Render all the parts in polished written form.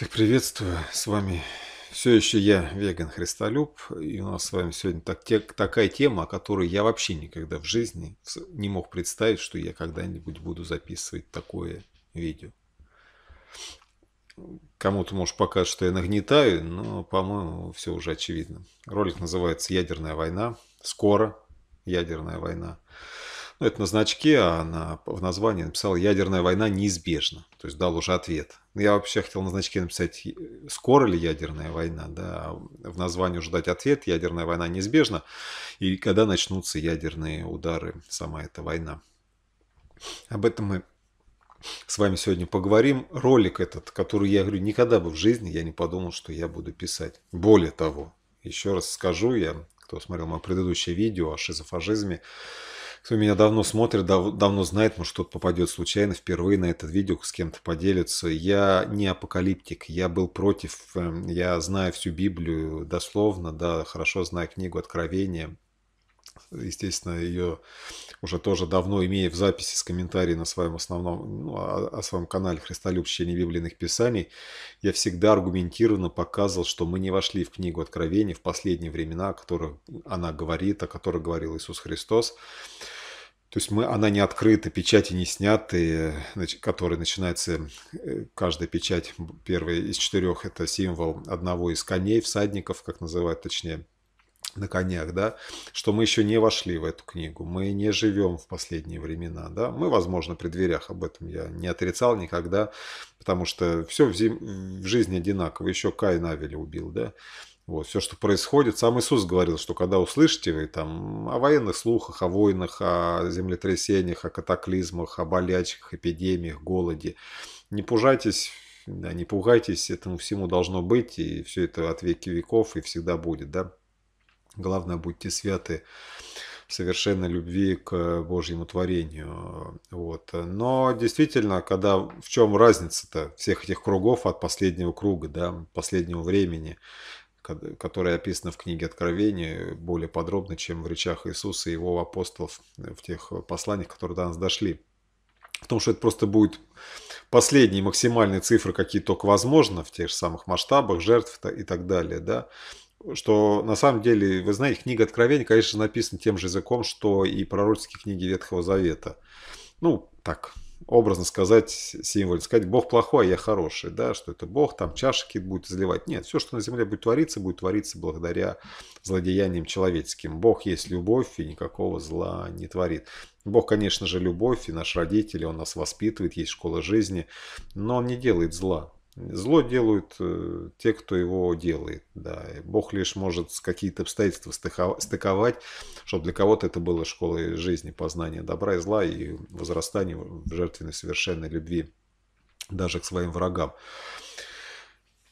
Всех приветствую, с вами все еще я, Веган Христолюб, и у нас с вами сегодня такая тема, о которой я вообще никогда в жизни не мог представить, что я когда-нибудь буду записывать такое видео. Кому-то, может, покажется, что я нагнетаю, но, по-моему, все уже очевидно. Ролик называется «Ядерная война», «Скоро ядерная война». Ну, это на значке, а в названии написал «Ядерная война неизбежна». То есть дал уже ответ. Я вообще хотел на значке написать «Скоро ли ядерная война?», да, а в названии уже дать ответ «Ядерная война неизбежна». И когда начнутся ядерные удары, сама эта война. Об этом мы с вами сегодня поговорим. Ролик этот, который, я говорю, никогда бы в жизни я не подумал, что я буду писать. Более того, еще раз скажу, кто смотрел мое предыдущее видео о шизофажизме, кто меня давно смотрит, давно знает, может, кто-то попадет случайно впервые на это видео, с кем-то поделится. Я не апокалиптик, я был против, я знаю всю Библию дословно, да, хорошо знаю книгу «Откровения». Естественно, ее уже тоже давно имея в записи с комментарием на своем основном, о своем канале «Христолюбщение Библийных Писаний», я всегда аргументированно показывал, что мы не вошли в книгу Откровения в последние времена, о которых она говорит, о которых говорил Иисус Христос. То есть она не открыта, печати не сняты, которые начинается, каждая печать, первая из четырех, это символ одного из коней, всадников, как называют точнее, на конях, да, что мы еще не вошли в эту книгу, мы не живем в последние времена, да, мы, возможно, при дверях, об этом я не отрицал никогда, потому что все в жизни одинаково, еще Каин Авеля убил, да, вот, все, что происходит, сам Иисус говорил, что когда услышите вы там о военных слухах, о войнах, о землетрясениях, о катаклизмах, о болячках, эпидемиях, голоде, не пужайтесь. Да, не пугайтесь, этому всему должно быть, и все это от веки веков и всегда будет, да. Главное, будьте святы в совершенной любви к Божьему творению. Вот. Но действительно, когда в чем разница-то всех этих кругов от последнего круга, да, последнего времени, которое описано в книге Откровения более подробно, чем в речах Иисуса и его апостолов в тех посланиях, которые до нас дошли. В том, что это просто будет последние максимальные цифры, какие только возможно, в тех же самых масштабах, жертв и так далее, да. Что на самом деле, вы знаете, книга Откровения, конечно, написана тем же языком, что и пророческие книги Ветхого Завета. Ну, так, образно сказать, символично сказать, Бог плохой, а я хороший, да, что это Бог, там чаши какие-то будет изливать. Нет, все, что на земле будет твориться благодаря злодеяниям человеческим. Бог есть любовь и никакого зла не творит. Бог, конечно же, любовь, и наш родитель, он нас воспитывает, есть школа жизни, но он не делает зла. Зло делают те, кто его делает. Да. Бог лишь может какие-то обстоятельства стыковать, чтобы для кого-то это было школой жизни, познания добра и зла и возрастания в жертвенной совершенной любви даже к своим врагам.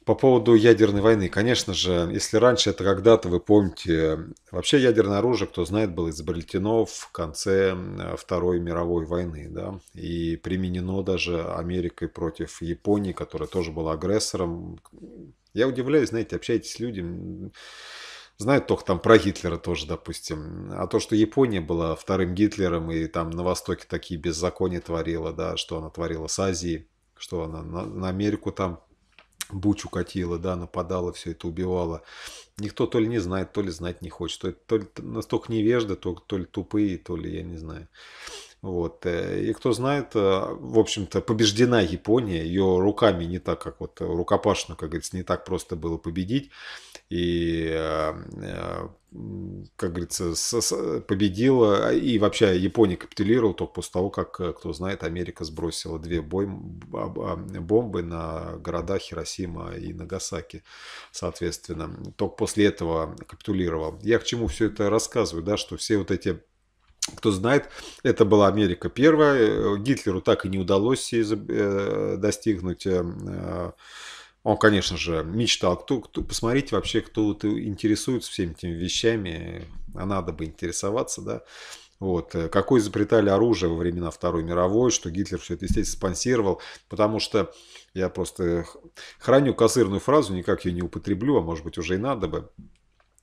По поводу ядерной войны, конечно же, если раньше это когда-то, вы помните, вообще ядерное оружие, кто знает, было изобретено в конце Второй мировой войны, да, и применено даже Америкой против Японии, которая тоже была агрессором. Я удивляюсь, знаете, общаетесь с людьми, знают только там про Гитлера тоже, допустим, а то, что Япония была вторым Гитлером и там на Востоке такие беззакония творила, да, что она творила с Азией, что она на Америку там бучу катила, да, нападала, все это убивала. Никто то ли не знает, то ли знать не хочет. То ли настолько невежды, то ли тупые, то ли я не знаю. Вот. И кто знает, в общем-то, побеждена Япония. Ее руками не так, как вот рукопашную, как говорится, не так просто было победить. И, как говорится, победила. И вообще Япония капитулировала только после того, как, кто знает, Америка сбросила две бомбы на города Хиросима и Нагасаки, соответственно. Только после этого капитулировала. Я к чему все это рассказываю, да, что все вот эти... Кто знает, это была Америка первая. Гитлеру так и не удалось достигнуть. Он, конечно же, мечтал. Посмотрите вообще, кто интересуется всеми этими вещами. А надо бы интересоваться, да. Вот. Какое изобретали оружие во времена Второй мировой, что Гитлер все это, естественно, спонсировал. Потому что я просто храню козырную фразу, никак ее не употреблю, а может быть уже и надо бы.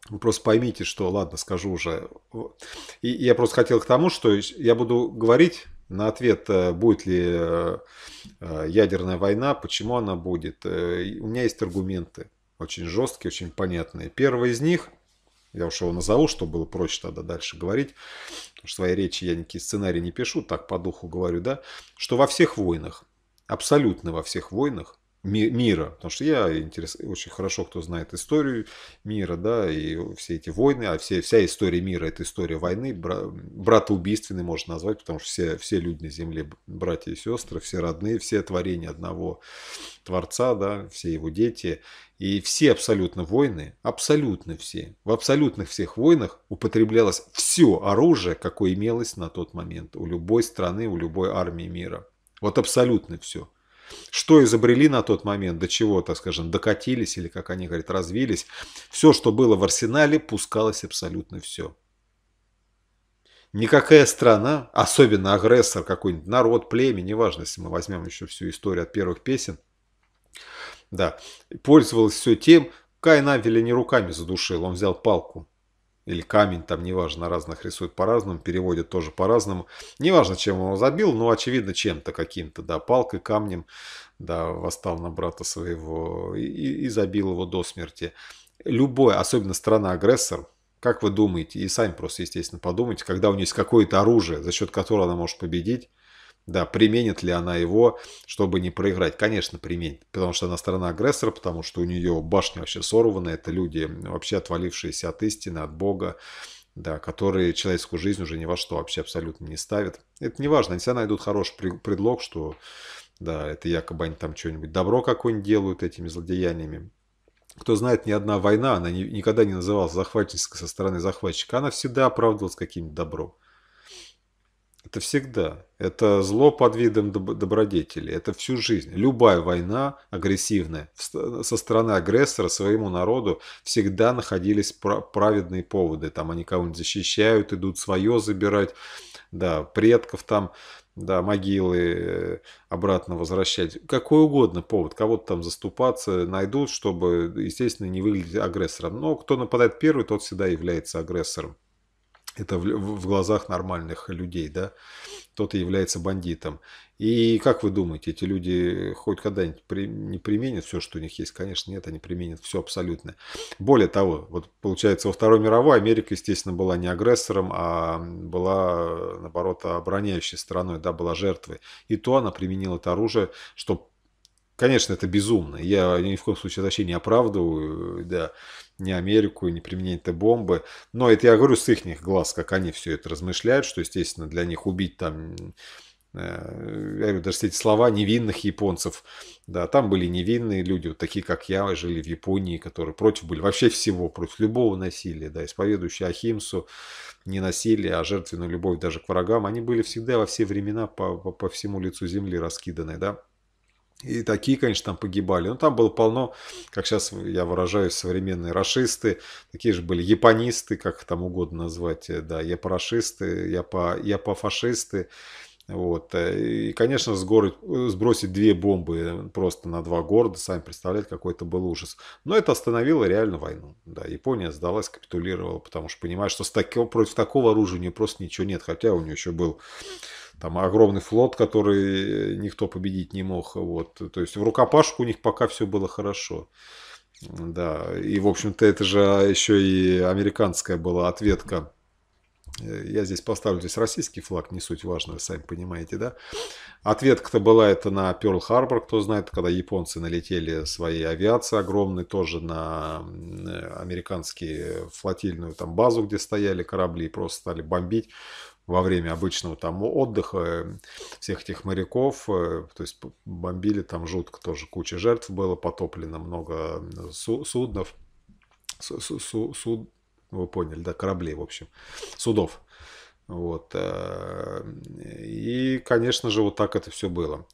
Вы просто поймите, что, ладно, скажу уже. И я просто хотел к тому, что я буду говорить на ответ, будет ли ядерная война, почему она будет, у меня есть аргументы очень жесткие, очень понятные. Первый из них, я уж его назову, чтобы было проще тогда дальше говорить, потому что в своей речи я никакие сценарии не пишу, так по духу говорю, да, что во всех войнах, абсолютно во всех войнах мира, потому что я очень хорошо, кто знает историю мира, да, и все эти войны, а вся история мира – это история войны, братоубийственной можно назвать, потому что все люди на земле, братья и сестры, все родные, все творения одного Творца, да, все его дети, и все абсолютно войны, абсолютно все, в абсолютных всех войнах употреблялось все оружие, какое имелось на тот момент у любой страны, у любой армии мира, вот абсолютно все. Что изобрели на тот момент, до чего, так скажем, докатились или, как они говорят, развились. Все, что было в арсенале, пускалось абсолютно все. Никакая страна, особенно агрессор, какой-нибудь народ, племя, неважно, если мы возьмем еще всю историю от первых песен, да, пользовалась все тем, Каин Авеля не руками задушил, он взял палку. Или камень, там неважно, разных рисуют по-разному, переводят тоже по-разному. Неважно, чем он его забил, но очевидно чем-то каким-то, да, палкой, камнем, да, восстал на брата своего и забил его до смерти. Любой, особенно страна-агрессор, как вы думаете, и сами просто, естественно, подумайте, когда у нее есть какое-то оружие, за счет которого она может победить, да, применит ли она его, чтобы не проиграть? Конечно, применит, потому что она страна-агрессор, потому что у нее башня вообще сорвана, это люди, вообще отвалившиеся от истины, от Бога, да, которые человеческую жизнь уже ни во что вообще абсолютно не ставят. Это не важно, они всегда найдут хороший предлог, что да, это якобы они там что-нибудь добро какое-нибудь делают этими злодеяниями. Кто знает, ни одна война, она никогда не называлась захватнической со стороны захватчика, она всегда оправдывалась каким-то добром. Это всегда. Это зло под видом добродетели. Это всю жизнь. Любая война агрессивная со стороны агрессора своему народу всегда находились праведные поводы. Там они кого-нибудь защищают, идут свое забирать, да, предков там, да, могилы обратно возвращать. Какой угодно повод. Кого-то там заступаться найдут, чтобы, естественно, не выглядеть агрессором. Но кто нападает первый, тот всегда является агрессором. Это в глазах нормальных людей, да, кто-то является бандитом. И как вы думаете, эти люди хоть когда-нибудь не применят все, что у них есть? Конечно, нет, они применят все абсолютно. Более того, вот получается, во Второй мировой Америка, естественно, была не агрессором, а была, наоборот, обороняющей страной, да, была жертвой. И то она применила это оружие, что, конечно, это безумно. Я ни в коем случае вообще не оправдываю, да, ни Америку, ни применение этой бомбы. Но это я говорю с их глаз, как они все это размышляют, что, естественно, для них убить там, я говорю, даже эти слова невинных японцев, да, там были невинные люди, вот такие, как я, жили в Японии, которые против были вообще всего, против любого насилия, да, исповедующие ахимсу, не насилие, а жертвенную любовь даже к врагам, они были всегда во все времена по всему лицу земли раскиданы, да. И такие, конечно, там погибали. Но там было полно, как сейчас я выражаюсь, современные рашисты. Такие же были японисты, как их там угодно назвать. Да, япорашисты, япофашисты. Вот. И, конечно, сбросить две бомбы просто на два города, сами представляете, какой это был ужас. Но это остановило реально войну. Да, Япония сдалась, капитулировала, потому что понимает, что против такого оружия у нее просто ничего нет. Хотя у нее еще был... Там огромный флот, который никто победить не мог. Вот. То есть в рукопашку у них пока все было хорошо. Да. И, в общем-то, это же еще и американская была ответка. Я здесь поставлю здесь российский флаг, не суть важно, сами понимаете, да? Ответка-то была это на Перл-Харбор, кто знает, когда японцы налетели своей авиацией огромной тоже на американские флотильную там базу, где стояли корабли, и просто стали бомбить. Во время обычного там отдыха всех этих моряков, то есть бомбили там жутко, тоже куча жертв было, потоплено много суднов, вы поняли, да, кораблей, в общем, судов. Вот. И, конечно же, вот так это все было.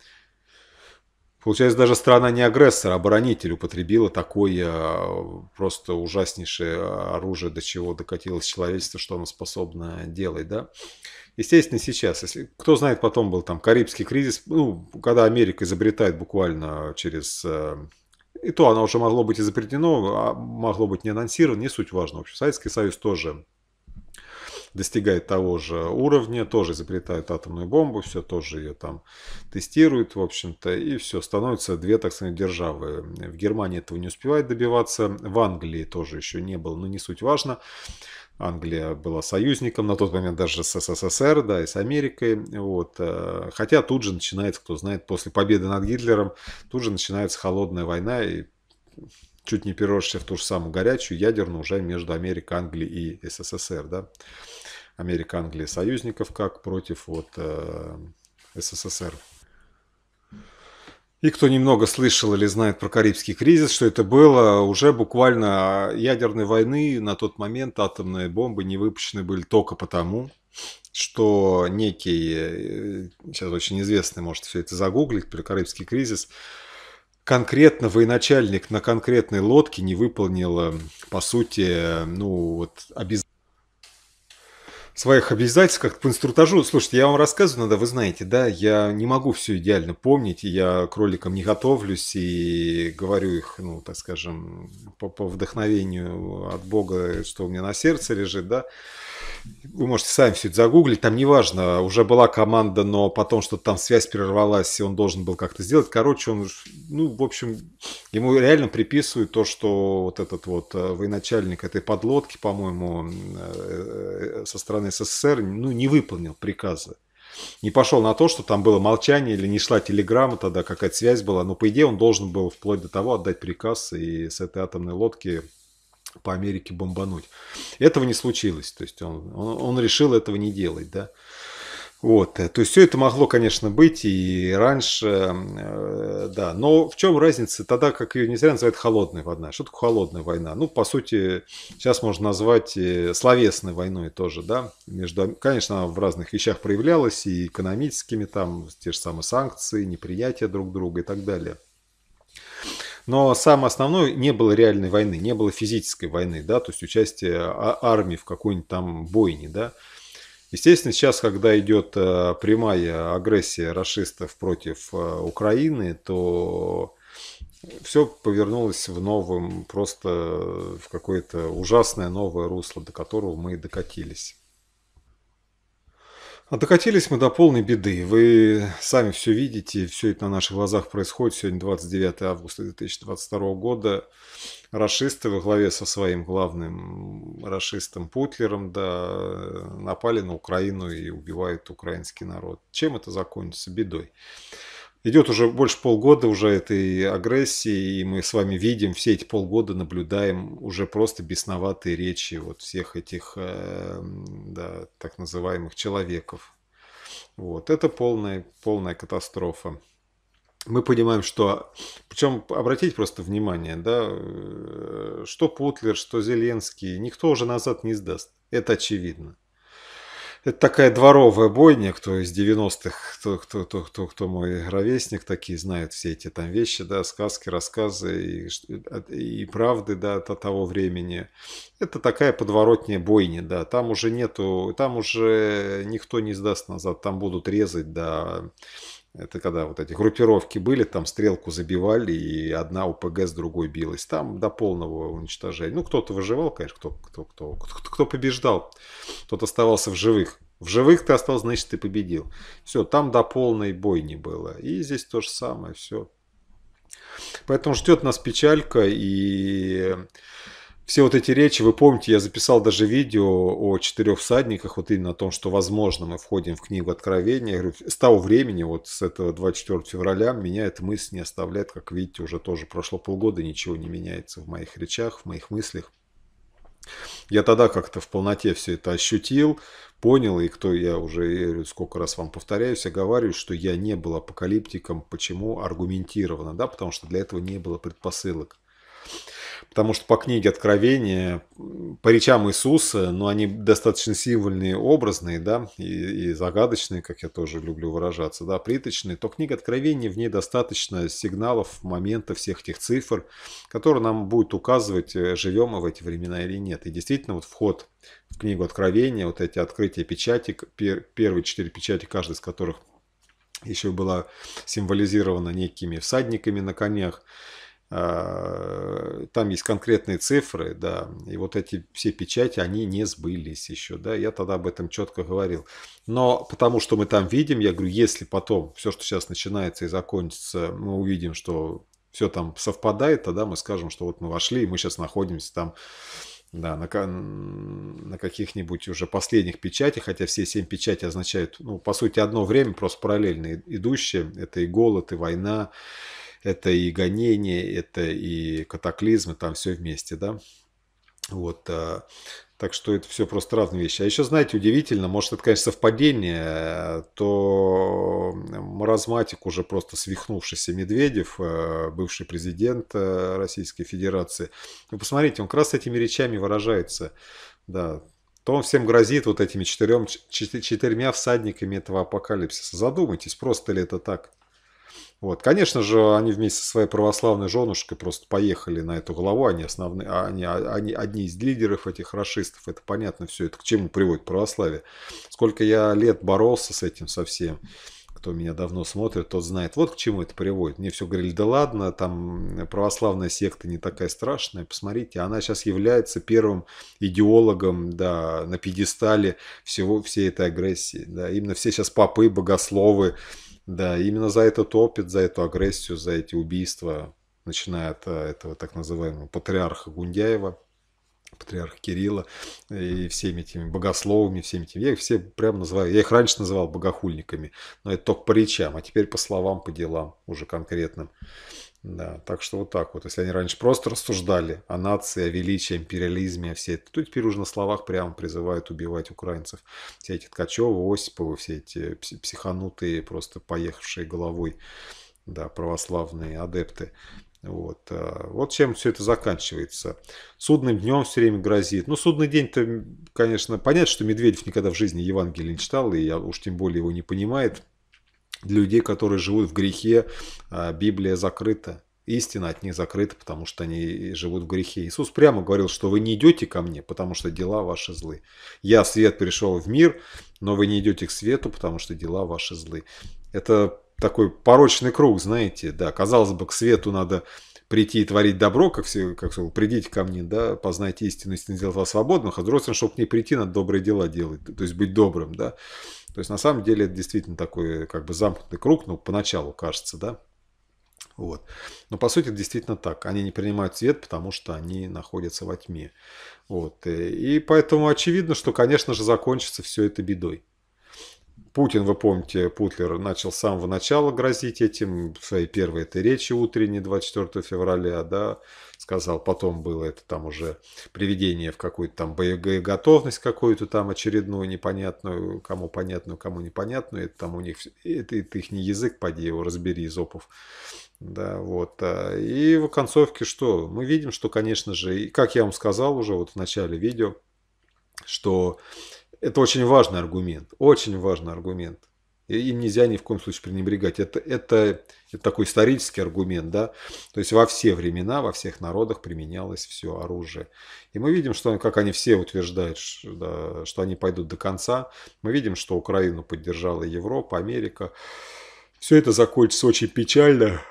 Получается, даже страна не агрессор, а оборонитель употребила такое просто ужаснейшее оружие, до чего докатилось человечество, что оно способно делать, да. Естественно, сейчас, если кто знает, потом был там Карибский кризис, ну, когда Америка изобретает буквально через... И то оно уже могло быть изобретено, а могло быть не анонсировано, не суть важно. В общем, Советский Союз тоже... достигает того же уровня, тоже изобретает атомную бомбу, все тоже ее там тестирует, в общем-то, и все, становятся две, так сказать, державы. В Германии этого не успевает добиваться, в Англии тоже еще не было, но не суть важно. Англия была союзником на тот момент даже с СССР, да, и с Америкой. Вот. Хотя тут же начинается, кто знает, после победы над Гитлером, тут же начинается холодная война, и чуть не перерешься в ту же самую горячую ядерную уже между Америкой, Англией и СССР. Да? Америка, Англия союзников как против вот, СССР. И кто немного слышал или знает про Карибский кризис, что это было, уже буквально ядерной войны на тот момент атомные бомбы не выпущены были только потому, что некий, сейчас очень известный, можете все это загуглить, про Карибский кризис, конкретно военачальник на конкретной лодке не выполнил, по сути, ну вот обязательно. Своих обязательств, как по инструктажу. Слушайте, я вам рассказываю, надо, вы знаете, да, я не могу все идеально помнить, и я к роликам не готовлюсь, и говорю их, ну, так скажем, по вдохновению от Бога, что у меня на сердце лежит, да. Вы можете сами все это загуглить, там неважно, уже была команда, но потом что-то там связь прервалась, и он должен был как-то сделать. Короче, он, ну, в общем, ему реально приписывают то, что вот этот вот военачальник этой подлодки, по-моему, со стороны СССР, ну, не выполнил приказа. Не пошел на то, что там было молчание или не шла телеграмма, тогда какая-то связь была. Но, по идее, он должен был вплоть до того отдать приказ и с этой атомной лодки по Америке бомбануть. Этого не случилось, то есть он решил этого не делать, да. Вот, то есть все это могло, конечно, быть и раньше, да, но в чем разница тогда, как ее не зря называют холодной войной? Что такое холодная война? Ну, по сути, сейчас можно назвать словесной войной тоже, да, между, конечно, она в разных вещах проявлялась, и экономическими, там, те же самые санкции, неприятие друг друга и так далее. Но самое основное, не было реальной войны, не было физической войны, да, то есть участие армии в какой-нибудь там бойне, да. Естественно, сейчас, когда идет прямая агрессия рашистов против Украины, то все повернулось в новом, просто в какое-то ужасное новое русло, до которого мы докатились. А докатились мы до полной беды. Вы сами все видите, все это на наших глазах происходит. Сегодня 29 августа 2022 года. Рашисты во главе со своим главным рашистом Путлером, да, напали на Украину и убивают украинский народ. Чем это закончится? Бедой. Идет уже больше полгода уже этой агрессии, и мы с вами видим, все эти полгода наблюдаем уже просто бесноватые речи вот всех этих, да, так называемых человеков. Вот, это полная катастрофа. Мы понимаем, что, причем обратите просто внимание, да, что Путлер, что Зеленский, никто уже назад не сдаст, это очевидно. Это такая дворовая бойня, кто из 90-х, кто мой ровесник, такие знают все эти там вещи, да, сказки, рассказы и правды, да, от того времени. Это такая подворотня бойня, да, там уже нету, там уже никто не сдаст назад, там будут резать, да. Это когда вот эти группировки были, там стрелку забивали, и одна ОПГ с другой билась. Там до полного уничтожения. Ну, кто-то выживал, конечно, кто побеждал, тот оставался в живых. В живых ты остался, значит, ты победил. Все, там до полной бойни было. И здесь то же самое, все. Поэтому ждет нас печалька, и все вот эти речи, вы помните, я записал даже видео о 4 всадниках, вот именно о том, что, возможно, мы входим в книгу Откровения. Я говорю, с того времени, вот с этого 24 февраля, меня эта мысль не оставляет, как видите, уже тоже прошло полгода, ничего не меняется в моих речах, в моих мыслях. Я тогда как-то в полноте все это ощутил, понял, и кто я уже, я говорю, сколько раз вам повторяюсь, я говорю, что я не был апокалиптиком, почему аргументированно, да, потому что для этого не было предпосылок. Потому что по книге Откровения, по речам Иисуса, ну, они достаточно символьные, образные, да, и загадочные, как я тоже люблю выражаться, да, приточные, то книга Откровения, в ней достаточно сигналов, моментов, всех тех цифр, которые нам будут указывать, живем мы в эти времена или нет. И действительно, вот вход в книгу Откровения, вот эти открытия печати, первые 4 печати, каждая из которых еще была символизирована некими всадниками на конях, Там есть конкретные цифры, да, и вот эти все печати, они не сбылись еще, да, я тогда об этом четко говорил. Но потому что мы там видим, я говорю, если потом все, что сейчас начинается и закончится, мы увидим, что все там совпадает, тогда мы скажем, что вот мы вошли, и мы сейчас находимся там, да, на каких-нибудь уже последних печатях, хотя все 7 печатей означают, ну, по сути, одно время, просто параллельно идущее, это и голод, и война, это и гонение, это и катаклизмы, там все вместе, да. Вот, так что это все просто разные вещи. А еще, знаете, удивительно, может, это, конечно, совпадение, то маразматик уже просто свихнувшийся Медведев, бывший президент Российской Федерации, вы посмотрите, он как раз этими речами выражается, да. То он всем грозит вот этими четырьмя всадниками этого апокалипсиса. Задумайтесь, просто ли это так? Вот. Конечно же, они вместе со своей православной женушкой просто поехали на эту главу, они основные, они одни из лидеров этих рашистов, это понятно все, это к чему приводит православие. Сколько я лет боролся с этим совсем, кто меня давно смотрит, тот знает, вот к чему это приводит. Мне все говорили, да ладно, там православная секта не такая страшная, посмотрите, она сейчас является первым идеологом, да, на пьедестале всей этой агрессии, да, именно все сейчас попы, богословы. Да, именно за этот опыт, за эту агрессию, за эти убийства, начиная от этого так называемого патриарха Гундяева, патриарха Кирилла, и всеми этими богословами, всеми этими, я их все прям называю, я их раньше называл богохульниками, но это только по речам, а теперь по словам, по делам уже конкретным. Да, так что вот так вот, если они раньше просто рассуждали о нации, о величии, империализме, о всей это, то теперь уже на словах прямо призывают убивать украинцев. Все эти Ткачевы, Осиповы, все эти психанутые, просто поехавшие головой, да, православные адепты. Вот чем все это заканчивается. Судным днем все время грозит. Ну, судный день-то, конечно, понятно, что Медведев никогда в жизни Евангелие не читал, и я уж тем более его не понимает. Для людей, которые живут в грехе, Библия закрыта. Истина от них закрыта, потому что они живут в грехе. Иисус прямо говорил, что вы не идете ко мне, потому что дела ваши злы. Я, свет, пришел в мир, но вы не идете к свету, потому что дела ваши злы. Это такой порочный круг, знаете. Да, казалось бы, к свету надо прийти и творить добро, как все, как сказал, придите ко мне, да, познайте истину, истина делает вас свободных. А с другой стороны, чтобы к ней прийти, надо добрые дела делать, то есть быть добрым, да. То есть, на самом деле, это действительно такой, как бы, замкнутый круг, ну, поначалу кажется, да, вот. Но, по сути, это действительно так. Они не принимают свет, потому что они находятся во тьме, вот. И поэтому очевидно, что, конечно же, закончится все это бедой. Путин, вы помните, Путлер начал с самого начала грозить этим, в своей первой этой речи утренней 24 февраля, да, сказал, потом было это там уже приведение в какую-то там боеготовность какую-то там очередную непонятную, кому понятную, кому непонятную, это там у них, это их не язык, поди его разбери, изопов. Да, вот. И в концовке что? Мы видим, что, конечно же, как я вам сказал уже вот в начале видео, что... Это очень важный аргумент, очень важный аргумент. И им нельзя ни в коем случае пренебрегать. Это такой исторический аргумент, да. То есть во все времена, во всех народах применялось все оружие. И мы видим, что как они все утверждают, да, что они пойдут до конца. Мы видим, что Украину поддержала Европа, Америка. Все это закончится очень печально.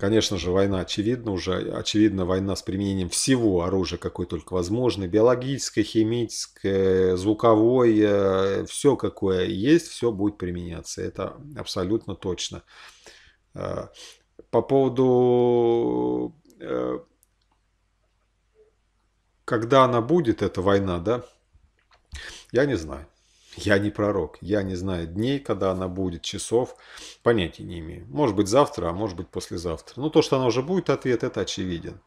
Конечно же, война очевидна уже. Очевидна война с применением всего оружия, какое только возможно. Биологическое, химическое, звуковое. Все, какое есть, все будет применяться. Это абсолютно точно. По поводу... Когда она будет, эта война, да? Я не знаю. Я не пророк, я не знаю дней, когда она будет, часов, понятия не имею. Может быть завтра, а может быть послезавтра. Но то, что она уже будет, ответ, это очевиден.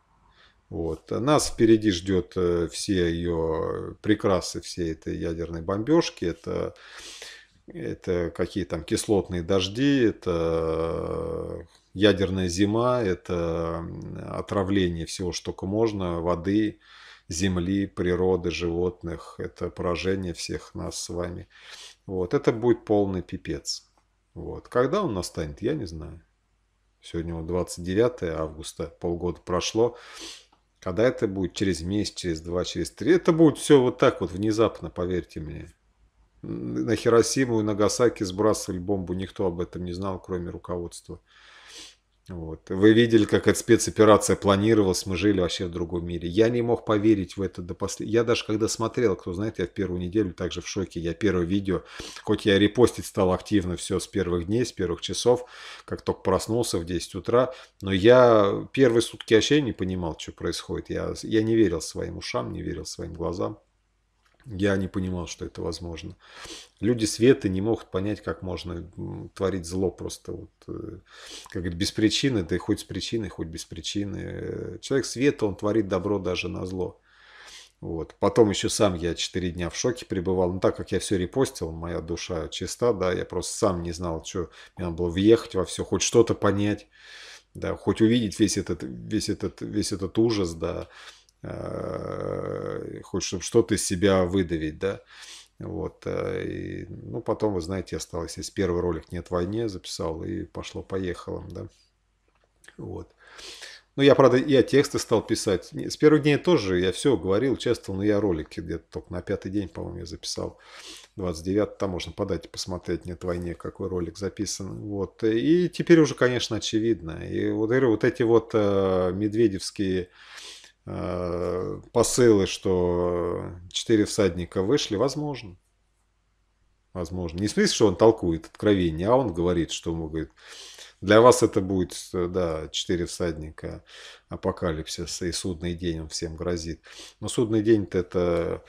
Вот. Нас впереди ждет все ее прекрасы, все этой ядерной бомбежки, это какие там кислотные дожди, это ядерная зима, это отравление всего, что только можно, воды, земли, природы, животных. Это поражение всех нас с вами. Вот. Это будет полный пипец. Вот. Когда он настанет, я не знаю. Сегодня 29 августа, полгода прошло. Когда это будет? Через месяц, через два, через три. Это будет все вот так вот внезапно, поверьте мне. На Хиросиму и Нагасаки сбрасывали бомбу. Никто об этом не знал, кроме руководства. Вот. Вы видели, как эта спецоперация планировалась, мы жили вообще в другом мире. Я не мог поверить в это до последнего. Я даже когда смотрел, кто знает, я в первую неделю также в шоке. Я первое видео, хоть я репостить стал активно все с первых дней, с первых часов, как только проснулся в 10 утра, но я первые сутки вообще не понимал, что происходит. Я не верил своим ушам, не верил своим глазам. Я не понимал, что это возможно. Люди света не могут понять, как можно творить зло просто вот, как говорят, без причины, да и хоть с причиной, хоть без причины. Человек света, он творит добро даже на зло. Вот. Потом еще сам я 4 дня в шоке пребывал. Ну, так как я все репостил, моя душа чиста, да, я просто сам не знал, что мне надо было въехать во все, хоть что-то понять, да, хоть увидеть весь этот ужас, да. Хоть чтобы что-то из себя выдавить, да, вот, и, ну, потом, вы знаете, осталось, если первый ролик «Нет войне» записал, и пошло-поехало, да, вот, ну, я, правда, я тексты стал писать, с первых дней тоже, я все говорил, участвовал, но я ролики где-то только на 5-й день, по-моему, я записал, 29-й, там можно подать и посмотреть «Нет войне», какой ролик записан, вот, и теперь уже, конечно, очевидно, и вот эти вот медведевские посылы, что 4 всадника вышли, возможно. Возможно. Не в смысле, что он толкует откровение, а он говорит, что ему говорит, для вас это будет, да, 4 всадника апокалипсиса, и судный день он всем грозит. Но судный день-то это,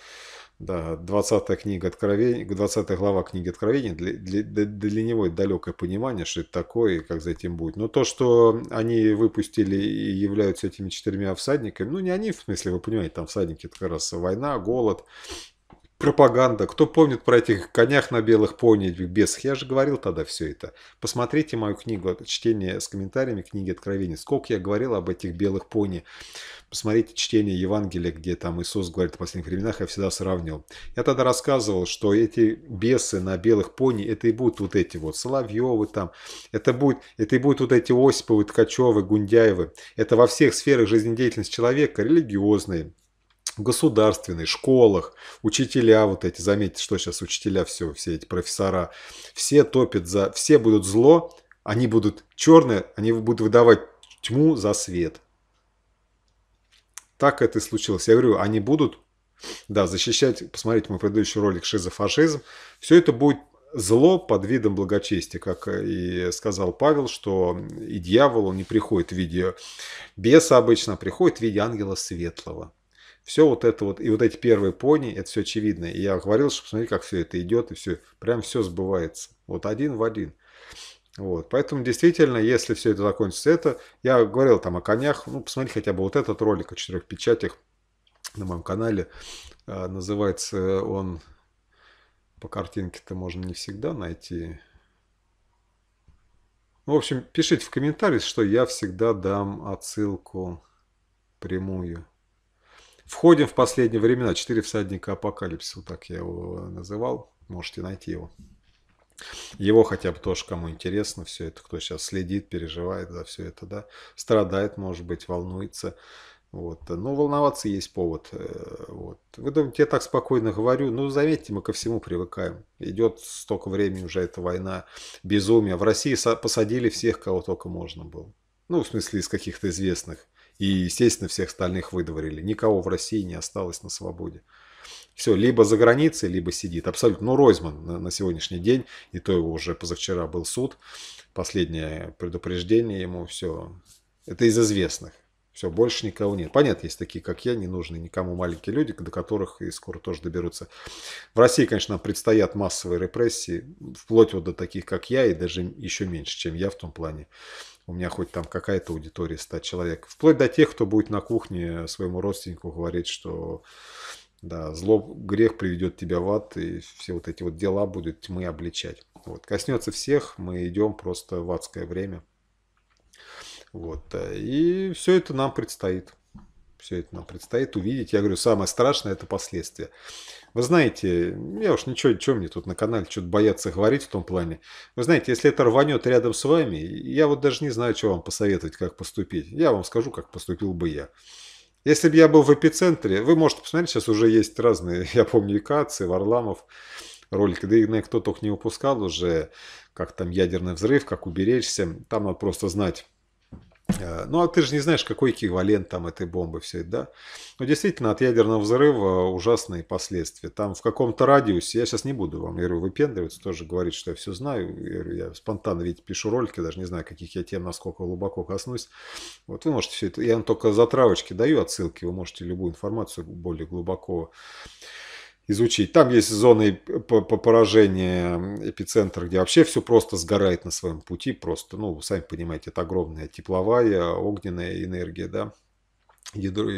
да, 20-я книга Откровения, 20 глава книги Откровения, для него это далекое понимание, что это такое, как за этим будет. Но то, что они выпустили и являются этими 4 всадниками, ну не они, в смысле, вы понимаете, там всадники, это как раз война, голод, пропаганда. Кто помнит про этих конях на белых пони, бесах? Я же говорил тогда все это. Посмотрите мою книгу, чтение с комментариями книги Откровения. Сколько я говорил об этих белых пони. Посмотрите чтение Евангелия, где там Иисус говорит о последних временах, я всегда сравнивал. Я тогда рассказывал, что эти бесы на белых пони, это и будут вот эти вот Соловьёвы там, это и будут вот эти Осиповы, Ткачевы, Гундяевы. Это во всех сферах жизнедеятельности человека, религиозные, государственные, школах, учителя вот эти, заметьте, что сейчас учителя все эти профессора, все топят за, все будут зло, они будут черные, они будут выдавать тьму за свет. Так это и случилось. Я говорю, они будут, да, защищать, посмотрите мой предыдущий ролик «Шизофашизм». Все это будет зло под видом благочестия, как и сказал Павел, что и дьявол, он не приходит в виде беса обычно, а приходит в виде ангела светлого. Все вот это вот, и вот эти первые пони, это все очевидно. И я говорил, что посмотрите, как все это идет, и все, прям все сбывается. Вот один в один. Вот, поэтому действительно, если все это закончится, это, я говорил там о конях, ну, посмотрите хотя бы вот этот ролик о 4 печатях на моем канале, называется он, по картинке-то можно не всегда найти. Ну, в общем, пишите в комментариях, что я всегда дам отсылку прямую. Входим в последние времена, 4 всадника апокалипсиса, вот так я его называл, можете найти его. Его хотя бы тоже, кому интересно все это, кто сейчас следит, переживает за все это, да, страдает, может быть, волнуется, вот, но волноваться есть повод, вот. Вы думаете, я так спокойно говорю, ну, заметьте, мы ко всему привыкаем, идет столько времени уже эта война, безумие, в России посадили всех, кого только можно было, ну, в смысле, из каких-то известных, и, естественно, всех остальных выдворили, никого в России не осталось на свободе. Все, либо за границей, либо сидит. Абсолютно. Ну, Ройзман на сегодняшний день, и то его уже позавчера был суд. Последнее предупреждение ему, все. Это из известных. Все, больше никого нет. Понятно, есть такие, как я, не нужны никому маленькие люди, до которых и скоро тоже доберутся. В России, конечно, нам предстоят массовые репрессии, вплоть вот до таких, как я, и даже еще меньше, чем я в том плане. У меня хоть там какая-то аудитория 100 человек. Вплоть до тех, кто будет на кухне своему родственнику говорить, что... Да, зло, грех приведет тебя в ад, и все вот эти вот дела будут тьмы обличать. Вот. Коснется всех, мы идем просто в адское время. Вот. И все это нам предстоит. Все это нам предстоит увидеть. Я говорю, самое страшное – это последствия. Вы знаете, я уж ничего мне тут на канале что-то бояться говорить в том плане. Вы знаете, если это рванет рядом с вами, я вот даже не знаю, что вам посоветовать, как поступить. Я вам скажу, как поступил бы я. Если бы я был в эпицентре, вы можете посмотреть, сейчас уже есть разные, я помню, и Кац, и Варламов ролики, да и кто только не выпускал уже, как там ядерный взрыв, как уберечься, там надо просто знать Ну, а ты же не знаешь, какой эквивалент там этой бомбы всей, да? Но действительно, от ядерного взрыва ужасные последствия. Там в каком-то радиусе, я сейчас не буду вам, я говорю, выпендриваться, тоже говорить, что я все знаю. Я говорю, я спонтанно, видите, пишу ролики, даже не знаю, каких я тем, насколько глубоко коснусь. Вот вы можете все это, я вам только затравочки даю, отсылки, вы можете любую информацию более глубоко изучить. Там есть зоны поражения эпицентра, где вообще все просто сгорает на своем пути. Просто, ну, вы сами понимаете, это огромная тепловая, огненная энергия, да. Ядро,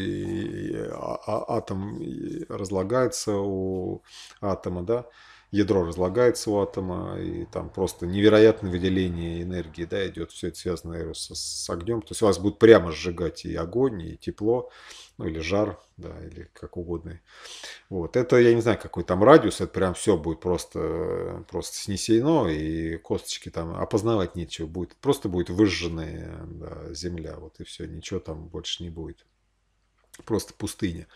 атом разлагается у атома, да. Ядро разлагается у атома, и там просто невероятное выделение энергии, да, идет. Все это связано с огнем. То есть у вас будет прямо сжигать и огонь, и тепло, ну или жар, да, или как угодно. Вот. Это, я не знаю, какой там радиус, это прям все будет просто снесено, и косточки там опознавать нечего будет. Просто будет выжженная, да, земля, вот и все, ничего там больше не будет. Просто пустыня.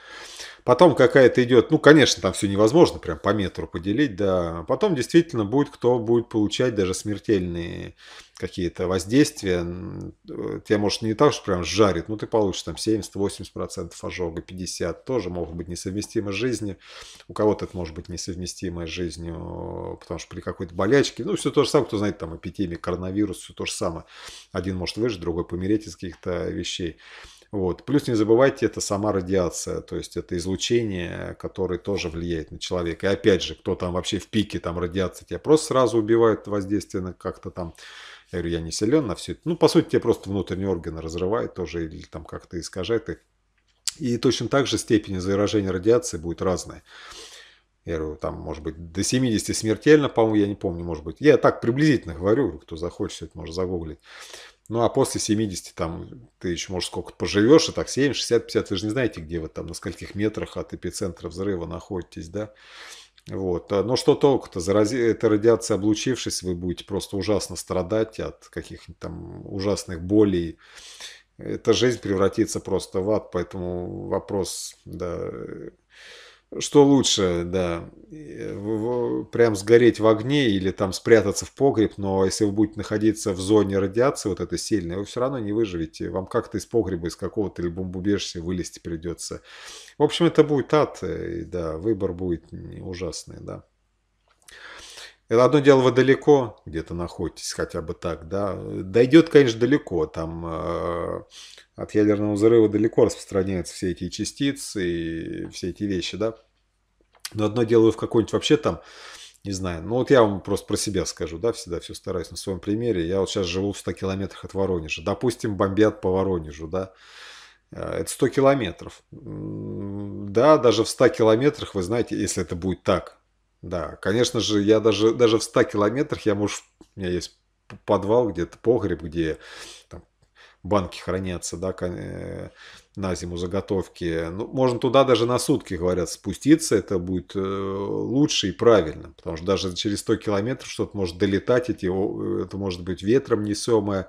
Потом какая-то идет, ну, конечно, там все невозможно прям по метру поделить, да. Потом действительно будет, кто будет получать даже смертельные какие-то воздействия. Тебя, может, не так, что прям жарит, но ты получишь там 70-80% ожога, 50% тоже могут быть несовместимы с жизнью. У кого-то это может быть несовместимой с жизнью, потому что при какой-то болячке, ну, все то же самое, кто знает, там, эпидемия, коронавирус, все то же самое. Один может выжить, другой помереть из каких-то вещей. Вот. Плюс не забывайте, это сама радиация, то есть это излучение, которое тоже влияет на человека. И опять же, кто там вообще в пике там радиации, тебя просто сразу убивает воздейственно как-то там. Я говорю, я не силен на все это. Ну, по сути, тебя просто внутренние органы разрывает тоже или там как-то искажает их. И точно так же степень заражения радиации будет разная. Я говорю, там, может быть, до 70 смертельно, по-моему, я не помню, может быть. Я так приблизительно говорю, кто захочет, все это можно загуглить. Ну, а после 70 там ты еще, может, сколько-то поживешь, и так 70, 60, 50, вы же не знаете, где вы там, на скольких метрах от эпицентра взрыва находитесь, да? Вот. Но что толку-то? Эта радиация, облучившись, вы будете просто ужасно страдать от каких-нибудь там ужасных болей. Эта жизнь превратится просто в ад, поэтому вопрос, да... Что лучше, да, прям сгореть в огне или там спрятаться в погреб, но если вы будете находиться в зоне радиации, вот этой сильной, вы все равно не выживете. Вам как-то из погреба, из какого-то или бомбоубежища вылезти придется. В общем, это будет ад, и, да, выбор будет ужасный, да. Это одно дело, вы далеко где-то находитесь, хотя бы так, да. Дойдет, конечно, далеко, там от ядерного взрыва далеко распространяются все эти частицы и все эти вещи, да. Но одно дело, вы в какой-нибудь вообще там, не знаю, ну вот я вам просто про себя скажу, да, всегда все стараюсь на своем примере. Я вот сейчас живу в 100 километрах от Воронежа, допустим, бомбят по Воронежу, да. Это 100 километров. Да, даже в 100 километрах, вы знаете, если это будет так. Да, конечно же, я даже в 100 километрах, я, может, у меня есть подвал где-то, погреб, где там банки хранятся, да, на зиму заготовки. Ну, можно туда даже на сутки, говорят, спуститься, это будет лучше и правильно. Потому что даже через 100 километров что-то может долетать, это может быть ветром несемое,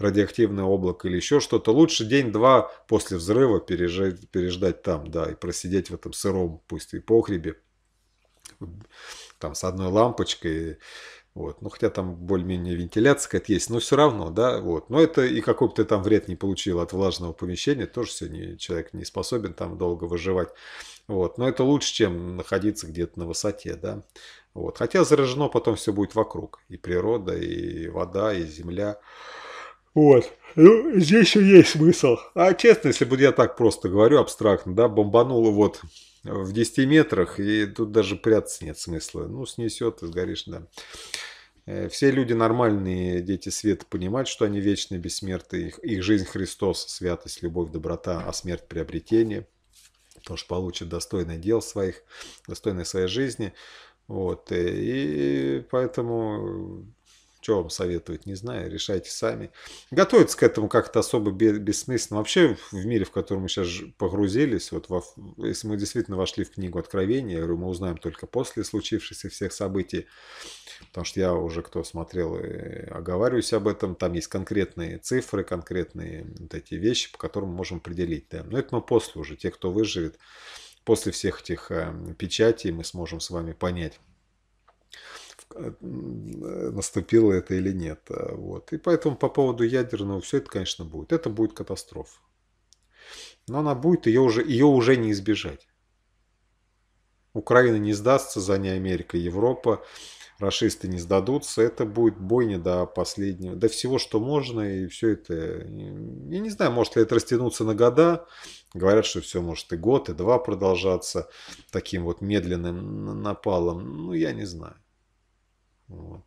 радиоактивное облако или еще что-то. Лучше день-два после взрыва переждать там, да, и просидеть в этом сыром, пусть и погребе. Там с одной лампочкой, вот, ну хотя там более-менее вентиляция какая-то есть, но все равно, да, вот, но это и какой бы ты там вред не получил от влажного помещения, тоже сегодня человек не способен там долго выживать, вот, но это лучше, чем находиться где-то на высоте, да, вот, хотя заражено потом все будет вокруг, и природа, и вода, и земля. Вот, ну, здесь еще есть смысл. А честно, если бы я так просто говорю, абстрактно, да, бомбануло вот в 10 метрах, и тут даже прятаться нет смысла. Ну, снесет и сгоришь, да. Все люди нормальные, дети света, понимают, что они вечные, бессмертные. Их жизнь Христос, святость, любовь, доброта, а смерть приобретение. Тоже получат достойное дел своих, достойное своей жизни. Вот, и поэтому... Что вам советовать, не знаю, решайте сами. Готовиться к этому как-то особо бессмысленно. Вообще в мире, в котором мы сейчас погрузились, вот если мы действительно вошли в книгу Откровения, я говорю, мы узнаем только после случившихся всех событий, потому что я уже, кто смотрел, оговариваюсь об этом, там есть конкретные цифры, конкретные вот эти вещи, по которым мы можем определить. Да. Но это мы после уже, те, кто выживет, после всех этих печатей мы сможем с вами понять, наступило это или нет. Вот. И поэтому по поводу ядерного все это, конечно, будет. Это будет катастрофа. Но она будет, ее уже не избежать. Украина не сдастся, за ней Америка, Европа, рашисты не сдадутся. Это будет бойня до последнего, до всего, что можно. И все это, я не знаю, может ли это растянуться на года. Говорят, что все может и год, и два продолжаться таким вот медленным напалом. Ну, я не знаю. Вот.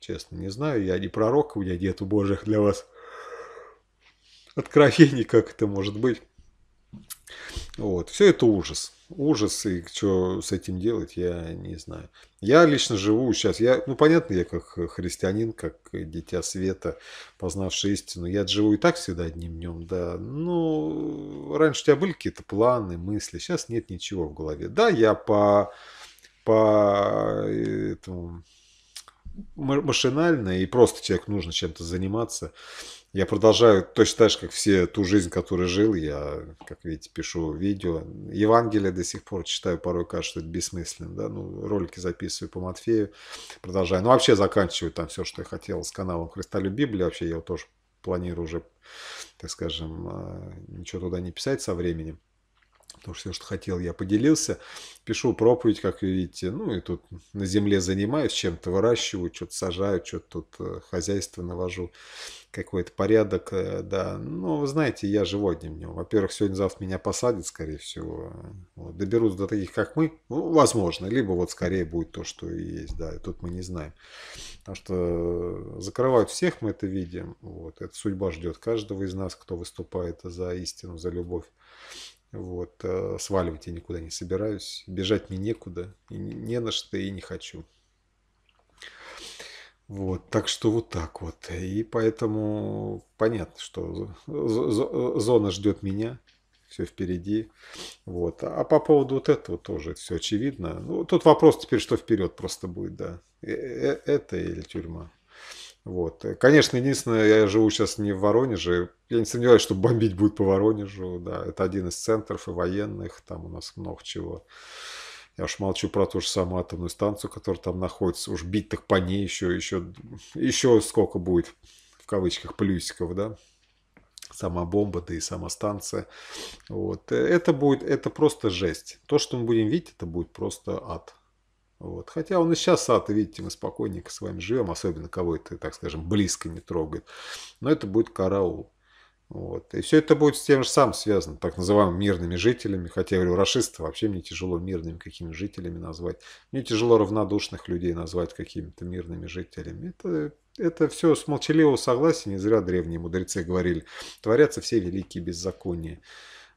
Честно, не знаю. Я не пророк, у меня нету божьих для вас откровений, как это может быть. Вот. Все это ужас. Ужас, и что с этим делать, я не знаю. Я лично живу сейчас, ну понятно, я как христианин, как дитя света, познавший истину, я живу и так всегда одним днем, да. Ну, раньше у тебя были какие-то планы, мысли, сейчас нет ничего в голове. Да, я по этому машинально, и просто человеку нужно чем-то заниматься. Я продолжаю точно так же, как все, ту жизнь, которой жил. Я, как видите, пишу видео. Евангелие до сих пор читаю, порой кажется, что это бессмысленно. Да? Ну, ролики записываю по Матфею, продолжаю. Ну, вообще заканчиваю там все, что я хотел с каналом Христолюб Библия. Вообще я его тоже планирую уже, так скажем, ничего туда не писать со временем. Потому что все, что хотел, я поделился. Пишу проповедь, как вы видите. Ну, и тут на земле занимаюсь, чем-то выращиваю, что-то сажаю, что-то тут хозяйство навожу. Какой-то порядок, да. Но, вы знаете, я живу одним днем. Во-первых, сегодня-завтра меня посадят, скорее всего. Вот. Доберутся до таких, как мы. Ну, возможно. Либо вот скорее будет то, что и есть. Да, и тут мы не знаем. Потому что закрывают всех, мы это видим. Вот. Эта судьба ждет каждого из нас, кто выступает за истину, за любовь. Вот, сваливать я никуда не собираюсь, бежать мне некуда, не на что и не хочу. Вот, так что вот так вот. И поэтому понятно, что зона ждет меня, все впереди. Вот. А по поводу вот этого тоже все очевидно. Ну, тут вопрос теперь, что вперед просто будет, да. Это или тюрьма. Вот. Конечно, единственное, я живу сейчас не в Воронеже, я не сомневаюсь, что бомбить будет по Воронежу, да, это один из центров и военных, там у нас много чего. Я уж молчу про ту же самую атомную станцию, которая там находится, уж бить так по ней еще сколько будет, в кавычках, плюсиков, да. Сама бомба, да и сама станция. Вот. Это просто жесть. То, что мы будем видеть, это будет просто ад. Вот. Хотя он и сейчас ад, видите, мы спокойненько с вами живем, особенно кого это, так скажем, близко не трогает. Но это будет караул. Вот. И все это будет с тем же самым связано, так называемыми мирными жителями. Хотя я говорю, рашистов вообще мне тяжело мирными какими жителями назвать. Мне тяжело равнодушных людей назвать какими-то мирными жителями. Это все с молчаливого согласия, не зря древние мудрецы говорили, творятся все великие беззакония.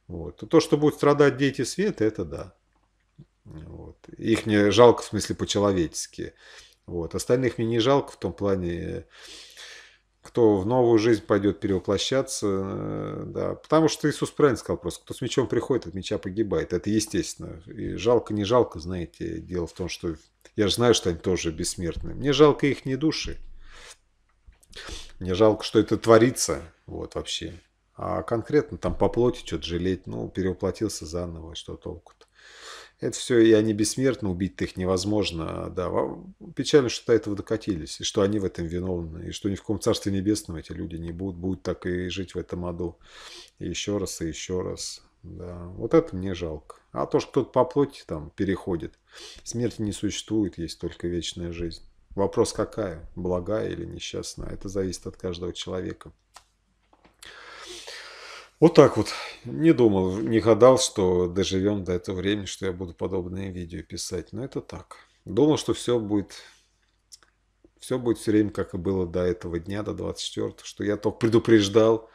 Вот. И то, что будут страдать дети света, это да. Вот. Их мне жалко в смысле по-человечески. Вот. Остальных мне не жалко в том плане, кто в новую жизнь пойдет перевоплощаться. Да. Потому что Иисус правильно сказал просто, кто с мечом приходит, от меча погибает. Это естественно. И жалко, не жалко, знаете, дело в том, что я же знаю, что они тоже бессмертны. Мне жалко их не души. Мне жалко, что это творится вот, вообще. А конкретно там по плоти что-то жалеть, ну, перевоплотился заново, что толку-то. Это все, и они бессмертны, убить-то их невозможно. Да. Печально, что до этого докатились, и что они в этом виновны, и что ни в каком Царстве Небесном эти люди не будут так и жить в этом аду. И еще раз, и еще раз. Да. Вот это мне жалко. А то, что кто-то по плоти там переходит, смерти не существует, есть только вечная жизнь. Вопрос какая, благая или несчастная, это зависит от каждого человека. Вот так вот. Не думал, не гадал, что доживем до этого времени, что я буду подобные видео писать. Но это так. Думал, что все будет все время, как и было до этого дня, до 24-го, что я только предупреждал,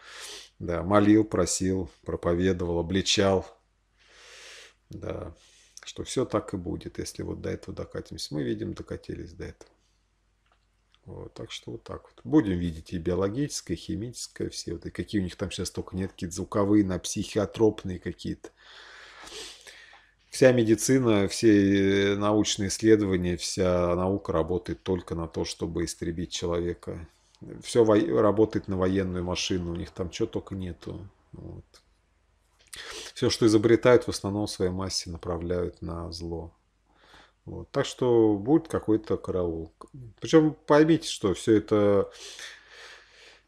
да, молил, просил, проповедовал, обличал. Да, что все так и будет, если вот до этого докатимся. Мы видим, докатились до этого. Вот, так что вот так вот. Будем видеть и биологическое, и химическое, все вот, и какие у них там сейчас только нет, какие-то звуковые, на психиатропные какие-то. Вся медицина, все научные исследования, вся наука работает только на то, чтобы истребить человека. Все работает на военную машину, у них там чего только нету. Вот. Все, что изобретают, в основном в своей массе направляют на зло. Вот. Так что будет какой-то караул. Причем поймите, что все это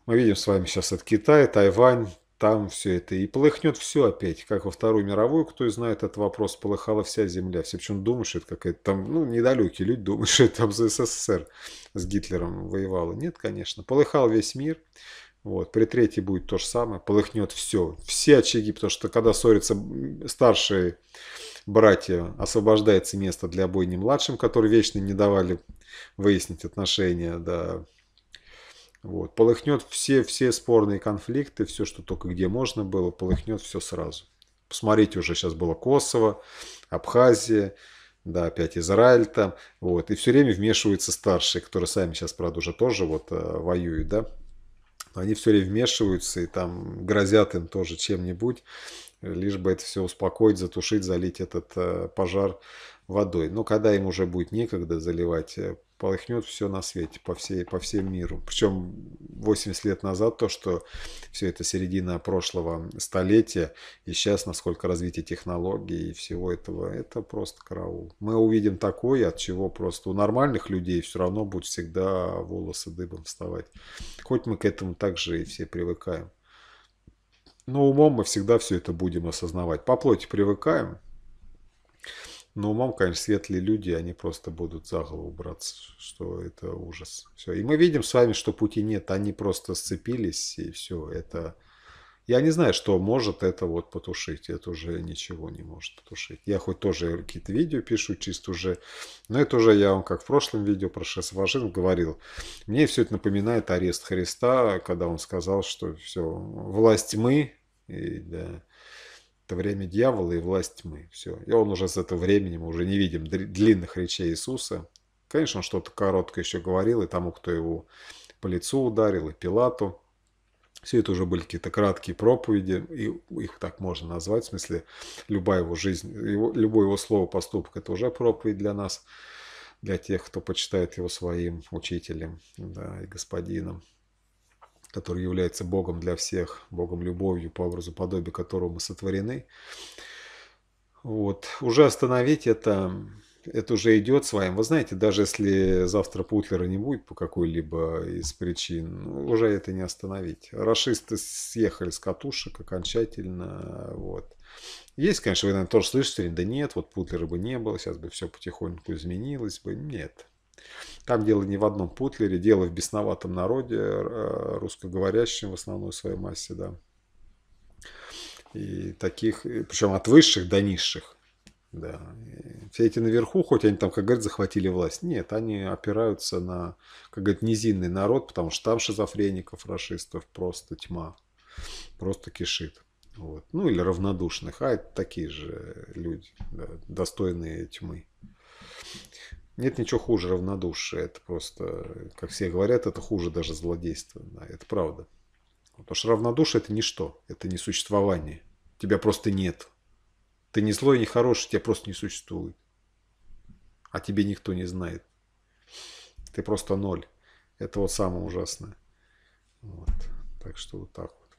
мы видим с вами сейчас от Китая, Тайвань, там все это. И полыхнет все опять, как во Вторую мировую, кто и знает этот вопрос, полыхала вся земля. Все почему думают, что это какая-то там, ну, недалекие люди думают, что это там за СССР с Гитлером воевало. Нет, конечно, полыхал весь мир. Вот, при третьей будет то же самое, полыхнет все, все очаги, потому что когда ссорятся старшие братья, освобождается место для бойни младшим, которые вечно не давали выяснить отношения, да. Вот, полыхнет все спорные конфликты, все, что только где можно было, полыхнет все сразу. Посмотрите, уже сейчас было Косово, Абхазия. Да, опять Израиль там, вот, и все время вмешиваются старшие, которые сами сейчас, правда, уже тоже вот воюют, да. Они все время вмешиваются и там грозят им тоже чем-нибудь, лишь бы это все успокоить, затушить, залить этот пожар водой. Но когда им уже будет некогда заливать, полыхнет все на свете по всей миру. Причем 80 лет назад то, что все это середина прошлого столетия, и сейчас, насколько развитие технологий и всего этого, это просто караул. Мы увидим такое, от чего просто у нормальных людей все равно будут всегда волосы дыбом вставать. Хоть мы к этому также и все привыкаем. Но умом мы всегда все это будем осознавать. По плоти привыкаем. Но умом, конечно, светлые люди, они просто будут за голову браться, что это ужас. Все. И мы видим с вами, что пути нет, они просто сцепились, и все. Это... Я не знаю, что может это вот потушить, это уже ничего не может потушить. Я хоть тоже какие-то видео пишу, чисто уже, но это уже я вам, как в прошлом видео про Шесважин говорил, мне все это напоминает арест Христа, когда он сказал, что все, власть тьмы, и да... Это время дьявола и власть тьмы. Все. И он уже с этого времени, мы уже не видим длинных речей Иисуса. Конечно, он что-то короткое еще говорил, и тому, кто его по лицу ударил, и Пилату. Все это уже были какие-то краткие проповеди, и их так можно назвать, в смысле, любая его жизнь, любое его слово, поступок, это уже проповедь для нас, для тех, кто почитает его своим учителем, да, и господином, который является Богом для всех, Богом любовью, по образу подобию которого мы сотворены. Вот. Уже остановить это уже идет с вами. Вы знаете, даже если завтра Путлера не будет по какой-либо из причин, уже это не остановить. Рашисты съехали с катушек окончательно. Вот. Есть, конечно, вы, наверное, тоже слышите, да нет, вот Путлера бы не было, сейчас бы все потихоньку изменилось бы. Нет. Там дело не в одном Путлере, дело в бесноватом народе, русскоговорящем в основной своей массе, да. И таких, причем от высших до низших, да. И все эти наверху, хоть они там, как говорят, захватили власть, нет, они опираются на, как говорят, низинный народ, потому что там шизофреников, рашистов просто тьма, просто кишит. Вот. Ну или равнодушных, а это такие же люди, да, достойные тьмы. Нет ничего хуже равнодушия, это просто, как все говорят, это хуже даже злодейства, да, это правда. Потому что равнодушие это ничто, это не существование, тебя просто нет. Ты не злой, не хороший, тебя просто не существует. А тебе никто не знает. Ты просто ноль. Это вот самое ужасное. Вот. Так что вот так вот.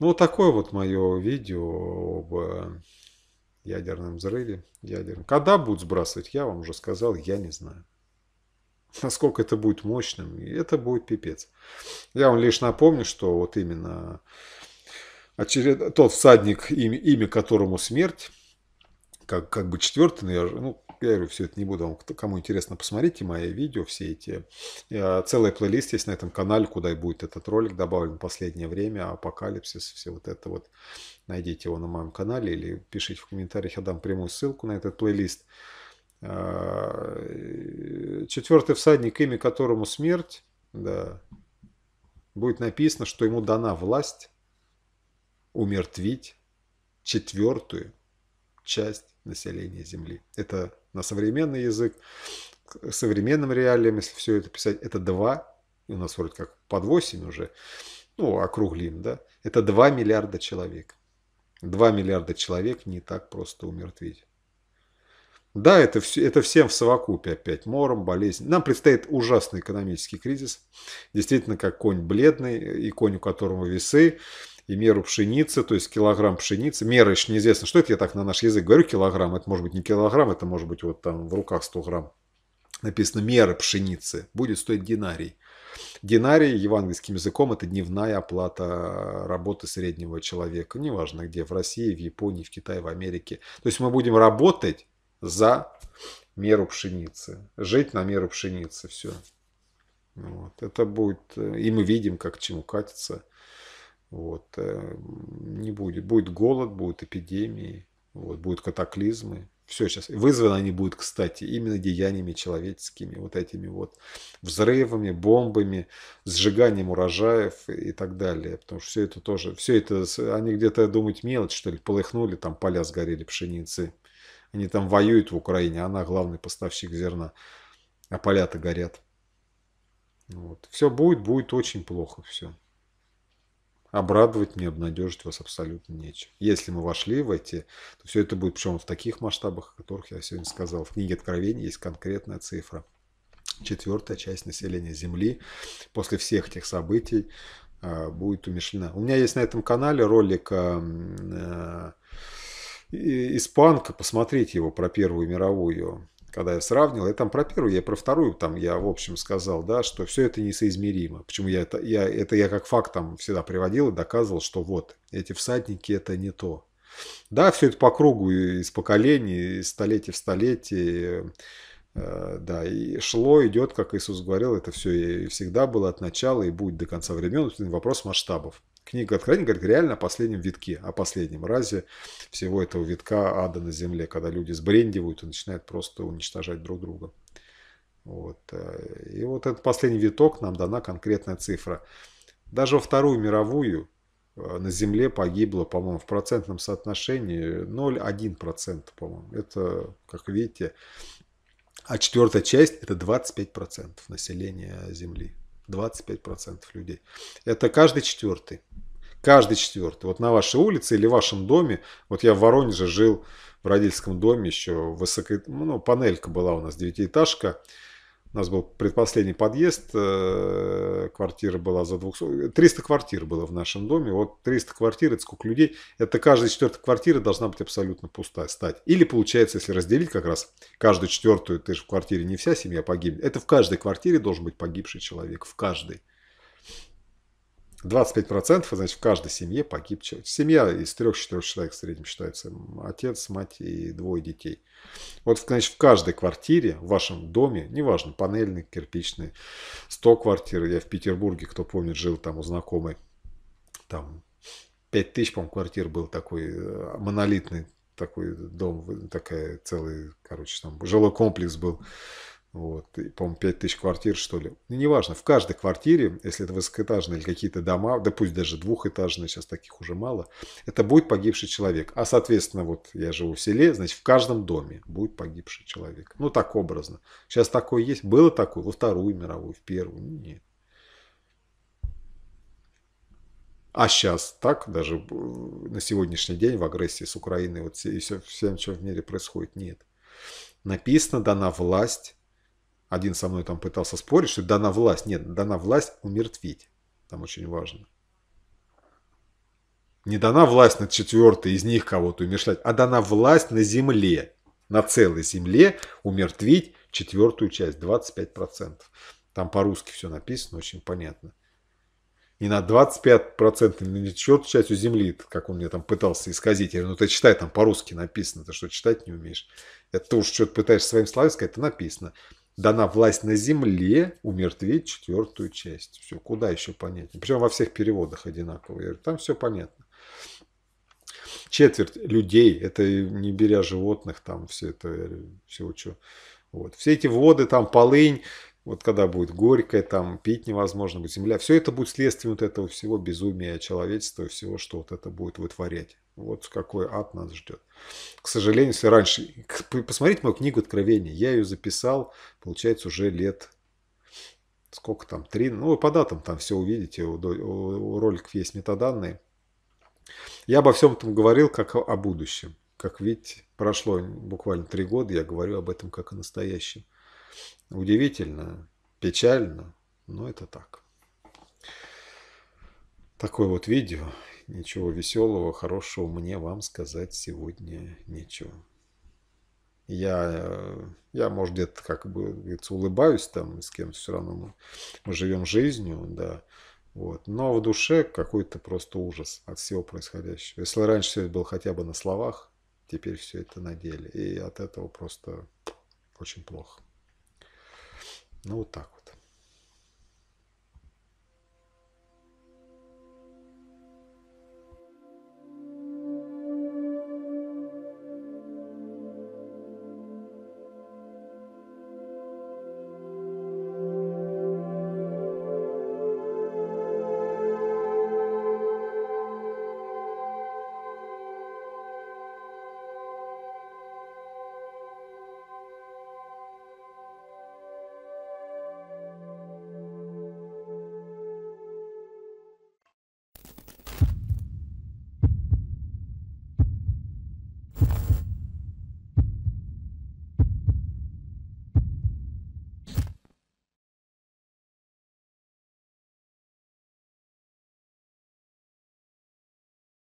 Ну вот такое вот мое видео об... ядерном взрыве, ядерном. Когда будут сбрасывать, я вам уже сказал, я не знаю. Насколько это будет мощным, это будет пипец. Я вам лишь напомню, что вот именно тот всадник, имя которому смерть, как бы четвертый, наверное, ну, я говорю, все это не буду вам, кому интересно, посмотрите мои видео, все эти. Целый плейлист есть на этом канале, куда и будет этот ролик добавлен в последнее время, апокалипсис, все вот это вот. Найдите его на моем канале или пишите в комментариях, я дам прямую ссылку на этот плейлист. Четвертый всадник, имя которому смерть, да, будет написано, что ему дана власть умертвить четвертую часть населения Земли. Это на современный язык, современным реалиям, если все это писать, это 2, у нас вроде как под 8 уже, ну, округлим, да, это 2 миллиарда человек. 2 миллиарда человек не так просто умертвить. Да, это всем в совокупе опять. Мором, болезнь. Нам предстоит ужасный экономический кризис. Действительно, как конь бледный, и конь, у которого весы, и меру пшеницы, то есть килограмм пшеницы. Мера еще неизвестно, что это, я так на наш язык говорю, килограмм, это может быть не килограмм, это может быть вот там в руках 100 грамм. Написано мера пшеницы, будет стоить динарий. Динарий евангельским языком это дневная оплата работы среднего человека, неважно где, в России, в Японии, в Китае, в Америке. То есть мы будем работать за меру пшеницы, жить на меру пшеницы, все. Вот. Это будет, и мы видим, как к чему катится. Вот. Не будет. Будет голод, будут эпидемии, вот, будут катаклизмы. Все сейчас. Вызваны они будут, кстати, именно деяниями человеческими, вот этими вот взрывами, бомбами, сжиганием урожаев и так далее. Потому что все это тоже, все это, они где-то, думают, мелочь, что ли, полыхнули, там поля сгорели пшеницы. Они там воюют в Украине, она главный поставщик зерна, а поля-то горят. Вот. Все будет, будет очень плохо все. Обрадовать, не обнадежить вас абсолютно нечем. Если мы вошли в эти, то все это будет, причем в таких масштабах, о которых я сегодня сказал. В книге Откровения есть конкретная цифра. 4-я часть населения Земли после всех тех событий будет умершлена. У меня есть на этом канале ролик испанка, посмотрите его про Первую мировую. Когда я сравнил, я там про первую, я про вторую, там я в общем сказал, да, что все это несоизмеримо. Почему я как факт там всегда приводил и доказывал, что вот, эти всадники это не то. Да, все это по кругу из поколений, из столетия в столетие, да, и шло, идет, как Иисус говорил, это все и всегда было от начала и будет до конца времен, вопрос масштабов. Книга Откровения говорит реально о последнем витке, о последнем разе всего этого витка ада на земле, когда люди сбрендивают и начинают просто уничтожать друг друга. Вот. И вот этот последний виток нам дана конкретная цифра. Даже во Вторую мировую на земле погибло, по-моему, в процентном соотношении 0,1%, по-моему. Это, как видите, а 4-я часть это 25% населения земли. 25% людей. Это каждый четвертый. Каждый четвертый. Вот на вашей улице или в вашем доме, вот я в Воронеже жил в родительском доме еще, ну, панелька была у нас, девятиэтажка. У нас был предпоследний подъезд, квартира была за 200, 300 квартир было в нашем доме. Вот 300 квартир, это сколько людей. Это каждая четвертая квартира должна быть абсолютно пустая стать. Или получается, если разделить как раз каждую четвертую, ты же в квартире не вся семья погибнет. Это в каждой квартире должен быть погибший человек, в каждой. 25%, значит, в каждой семье погиб человек. Семья из 3-4 человек в среднем считается. Отец, мать и 2 детей. Вот, значит, в каждой квартире, в вашем доме, неважно, панельный, кирпичный, 100 квартир. Я в Петербурге, кто помнит, жил там у знакомой. Там 5000, по-моему, квартир был такой монолитный, такой дом, такая целый, короче, там жилой комплекс был. Вот, по-моему, 5000 квартир, что ли. Ну, неважно, в каждой квартире, если это высокоэтажные или какие-то дома, да пусть даже двухэтажные, сейчас таких уже мало, это будет погибший человек. А, соответственно, вот я живу в селе, значит, в каждом доме будет погибший человек. Ну, так образно. Сейчас такое есть. Было такое во Вторую мировую, в Первую. Ну, нет. А сейчас так, даже на сегодняшний день в агрессии с Украиной, вот и всем, что в мире происходит, нет. Написано, дана власть. Один со мной там пытался спорить, что дана власть. Нет, дана власть умертвить. Там очень важно. Не дана власть над четвертой, из них кого-то умершлять, а дана власть на земле. На целой земле умертвить четвертую часть, 25%. Там по-русски все написано, очень понятно. И на 25%, на четвертую часть у земли, как он мне там пытался исказить. Я говорю, ну ты читай, там по-русски написано, ты что, читать не умеешь? Это ты уж что-то пытаешься своим словами сказать, это написано. Дана власть на земле умертвить четвертую часть. Все, куда еще понятнее. Причем во всех переводах одинаково. Я говорю, там все понятно. Четверть людей, это не беря животных, там все это, всего что. Вот. Все эти воды, там полынь, вот когда будет горькая, там пить невозможно будет, земля. Все это будет следствием вот этого всего безумия человечества, всего, что вот это будет вытворять. Вот какой ад нас ждет. К сожалению, если раньше... Посмотрите мою книгу Откровения. Я ее записал, получается, уже лет... Сколько там? 3... Ну, по датам там все увидите. У роликов есть метаданные. Я обо всем этом говорил, как о будущем. Как видите, прошло буквально 3 года. Я говорю об этом как о настоящем. Удивительно, печально, но это так. Такое вот видео. ничего веселого, хорошего мне вам сказать сегодня нечего. Я может, где-то, как бы говорится, улыбаюсь там с кем-то, все равно мы живем жизнью, да. Вот. Но в душе какой-то просто ужас от всего происходящего. Если раньше все это было хотя бы на словах, теперь все это на деле. И от этого просто очень плохо. Ну, вот так.